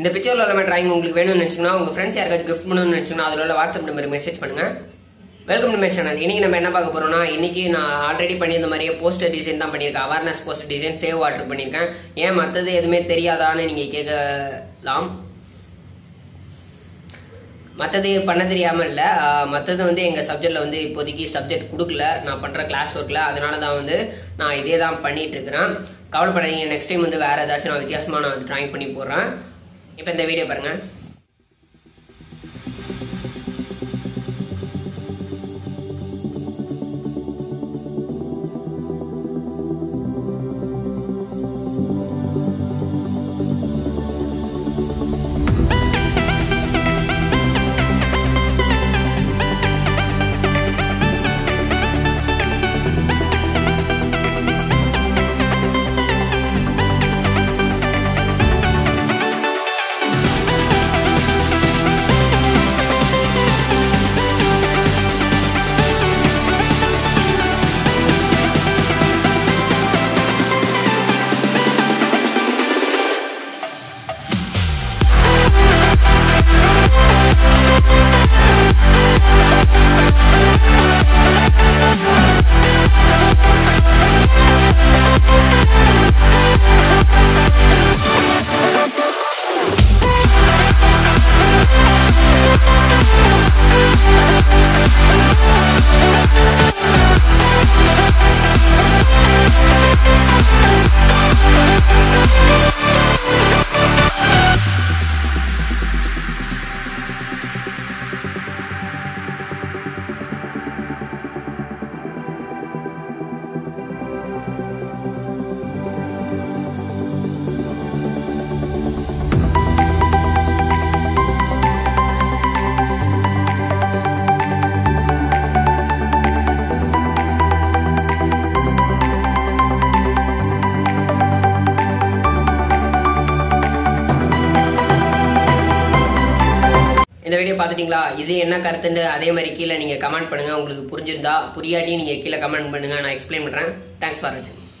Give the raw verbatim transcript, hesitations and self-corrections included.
இந்த picture-ல உள்ள drawing உங்களுக்கு வேணும்னு நினைச்சீங்கன்னா உங்க friends யாருக்காச்சும் gift பண்ணணும்னு நினைச்சீங்கன்னா அதுல உள்ள WhatsApp நம்பருக்கு மெசேஜ் பண்ணுங்க. Welcome to my channel. இன்னைக்கு நம்ம என்ன பார்க்க போறோம்னா இன்னைக்கு நான் ஆல்ரெடி பண்ணியிருந்த மாதிரியே போஸ்டர் டிசைன் தான் பண்ணியிருக்கேன். Awareness poster design save water பண்ணியிருக்கேன். ஏன் மற்றது எதுவுமே தெரியாதான்னு நீங்க கேட்கலாம். மற்றது பண்ண தெரியாமல் இல்லை, மற்றது வந்து எங்கள் சப்ஜெக்டில் வந்து இப்போதைக்கு சப்ஜெக்ட் கொடுக்கல, நான் பண்ணுற கிளாஸ் ஒர்க்கில். அதனால தான் வந்து நான் இதே தான் பண்ணிகிட்டு இருக்கிறேன். கவலைப்படாதீங்க, நெக்ஸ்ட் டைம் வந்து வேறு ஏதாச்சும் நான் வித்தியாசமாக நான் வந்து ட்ராயிங் பண்ணி போடுறேன். இப்போ இந்த வீடியோ பாருங்கள். இந்த வீடியோ பார்த்துட்டீங்களா? இது என்ன கருத்துன்னு அதே மாதிரி கீழே நீங்கள் கமெண்ட் பண்ணுங்கள். உங்களுக்கு புரிஞ்சிருந்தா, புரியாட்டி நீங்கள் கீழே கமெண்ட் பண்ணுங்கள், நான் எக்ஸ்பிளைன் பண்ணுறேன். தேங்க்ஸ் ஃபார் வாட்சிங்.